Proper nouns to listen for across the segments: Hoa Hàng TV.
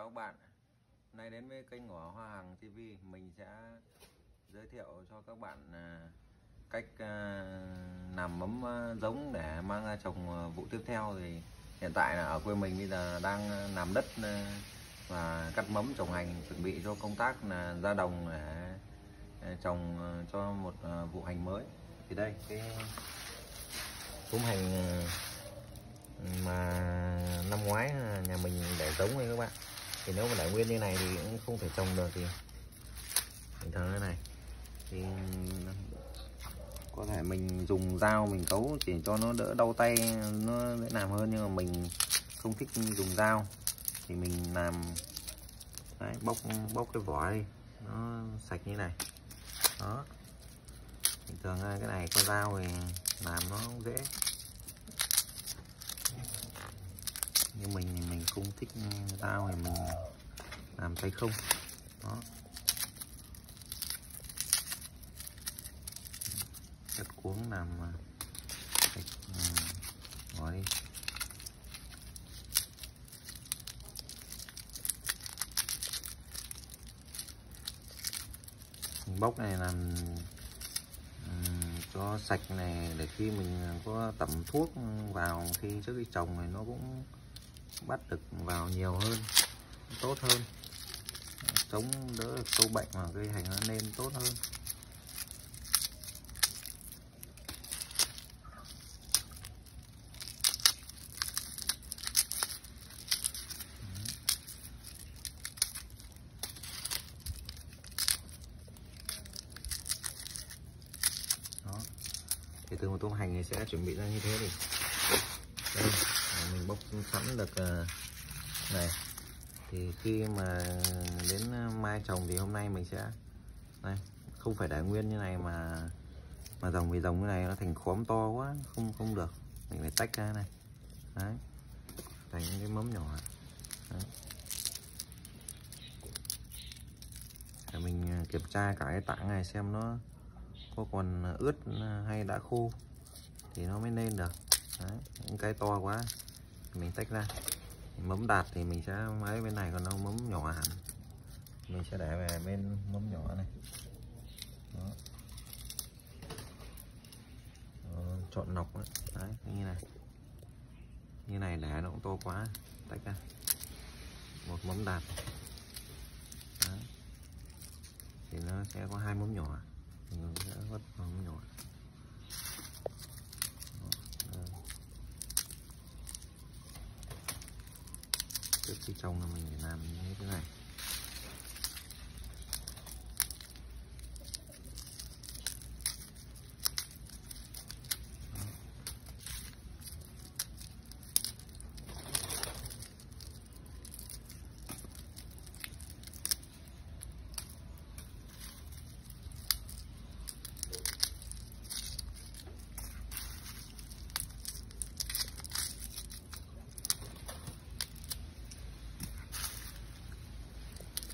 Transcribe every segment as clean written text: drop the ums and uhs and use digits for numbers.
chào các bạn. Hôm nay đến với kênh của Hoa Hàng TV, mình sẽ giới thiệu cho các bạn cách làm mắm giống để mang ra trồng vụ tiếp theo. Thì hiện tại là ở quê mình bây giờ đang làm đất và cắt mắm trồng hành, chuẩn bị cho công tác là ra đồng để trồng cho một vụ hành mới. Thì đây cái cúm hành mà năm ngoái nhà mình để giống đây các bạn, thì nếu mà để nguyên như này thì cũng không thể trồng được, thì bình thường thế này thì có thể mình dùng dao mình cấu chỉ cho nó đỡ đau tay, nó dễ làm hơn. Nhưng mà mình không thích dùng dao thì mình làm đấy, bóc cái vỏ đi nó sạch như này đó. Bình thường cái này có dao thì làm nó cũng dễ, nhưng mình thì mình không thích dao thì mình làm tay không đó. Chất cuống làm sạch bỏ đi. Mình bóc này làm cho sạch này, để khi mình có tẩm thuốc vào khi trước khi trồng này nó cũng bắt được vào nhiều hơn, tốt hơn, chống đỡ được sâu bệnh mà cây hành nó lên tốt hơn. Đó. Thì từ một tôm hành này sẽ chuẩn bị ra như thế thì đây. Mình bóc sẵn được này, thì khi mà đến mai trồng thì hôm nay mình sẽ này, không phải để nguyên như này mà dòng vì dòng như này nó thành khóm to quá, không được, mình phải tách ra này đấy, thành những cái mấm nhỏ đấy. Để mình kiểm tra cả cái tảng này xem nó có còn ướt hay đã khô thì nó mới lên được đấy. Những cái to quá mình tách ra, mấm đạt thì mình sẽ lấy bên này, còn đâu mấm nhỏ hẳn mình sẽ để về bên mấm nhỏ này đó. Chọn lọc đấy, như này để nó cũng to quá, tách ra một mấm đạt đấy. Thì nó sẽ có hai mấm nhỏ, mình sẽ vớt mấm nhỏ. Trước khi trồng là mình phải làm như thế này.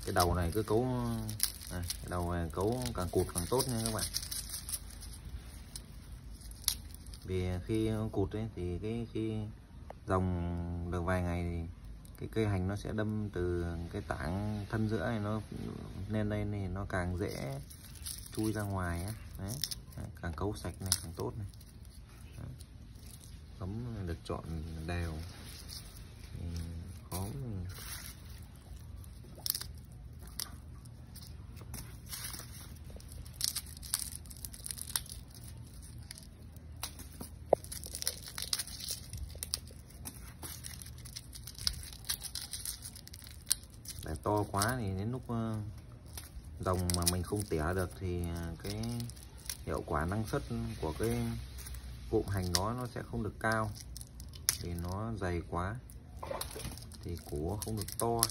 Cái đầu này cứ cấu này, cái đầu này cấu càng cụt càng tốt nha các bạn, vì khi cụt ấy, thì khi dòng được vài ngày thì cái cây hành nó sẽ đâm từ cái tảng thân giữa này, nó lên đây thì nó càng dễ chui ra ngoài ấy. Đấy. Càng cấu sạch này càng tốt này. Cấm được chọn đều khó. Để to quá thì đến lúc dòng mà mình không tỉa được thì cái hiệu quả năng suất của cái cụm hành đó nó sẽ không được cao, thì nó dày quá thì củ không được to.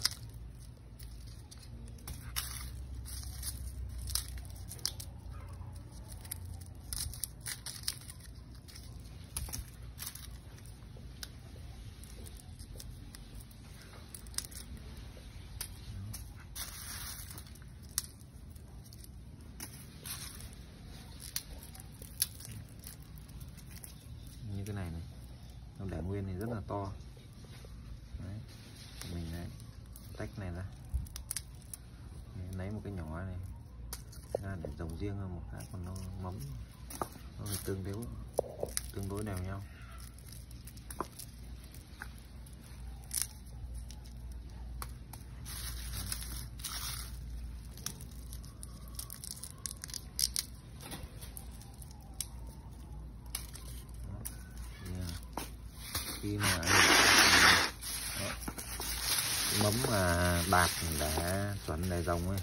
Cái này này, nó để nguyên thì rất là to đấy. Mình đấy tách này ra, lấy một cái nhỏ này ra để dòng riêng ra một cái, còn nó móng nó phải tương đối đều nhau. Khi mà mấm mà bạc đã chuẩn để dòng ấy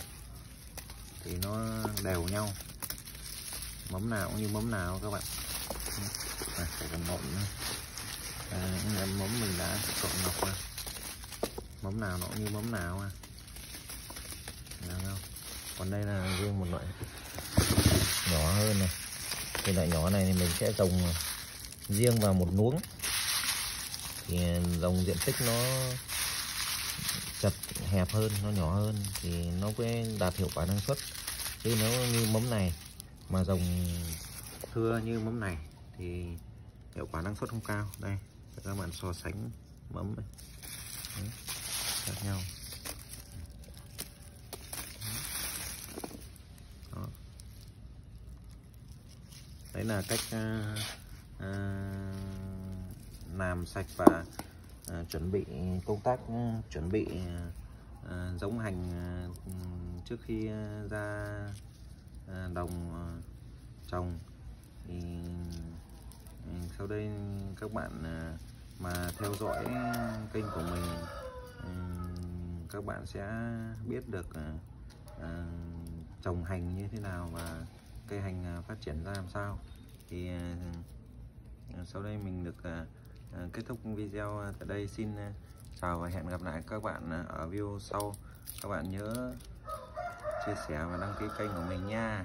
thì nó đều nhau, mấm nào cũng như mấm nào các bạn. Phải cần nộm nữa, mấm mình đã trộn ngọc ra, mấm nào nó cũng như mấm nào ha. Không? Còn đây là riêng một loại nhỏ hơn này, cái loại nhỏ này thì mình sẽ trồng riêng vào một luống, thì dòng diện tích nó chật hẹp hơn, nó nhỏ hơn thì nó sẽ đạt hiệu quả năng suất. Chứ nếu như mấm này mà dòng thưa như mấm này thì hiệu quả năng suất không cao. Đây các bạn so sánh mấm này khác nhau. Đó. Đấy là cách làm sạch và chuẩn bị công tác chuẩn bị giống hành trước khi ra đồng trồng. Thì sau đây các bạn mà theo dõi kênh của mình, các bạn sẽ biết được trồng hành như thế nào và cây hành phát triển ra làm sao. Thì sau đây mình được kết thúc video tại đây. Xin chào và hẹn gặp lại các bạn ở video sau. Các bạn nhớ chia sẻ và đăng ký kênh của mình nha.